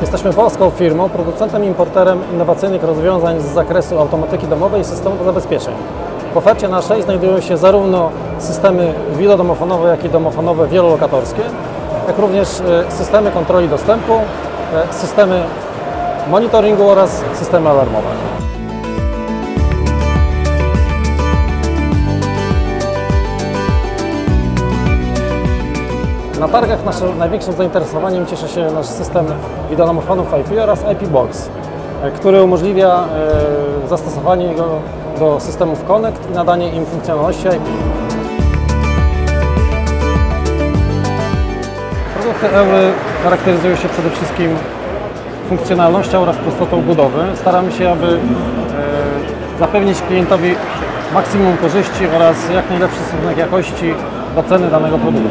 Jesteśmy polską firmą, producentem i importerem innowacyjnych rozwiązań z zakresu automatyki domowej i systemów zabezpieczeń. W ofercie naszej znajdują się zarówno systemy wilodomofonowe, jak i domofonowe wielolokatorskie, jak również systemy kontroli dostępu, systemy monitoringu oraz systemy alarmowe. Na targach naszym największym zainteresowaniem cieszy się nasz system wideodomofonów IP oraz IP Box, który umożliwia zastosowanie go do systemów Connect i nadanie im funkcjonalności IP. Produkty Eury charakteryzują się przede wszystkim funkcjonalnością oraz prostotą budowy. Staramy się, aby zapewnić klientowi maksimum korzyści oraz jak najlepszy stosunek jakości do ceny danego produktu.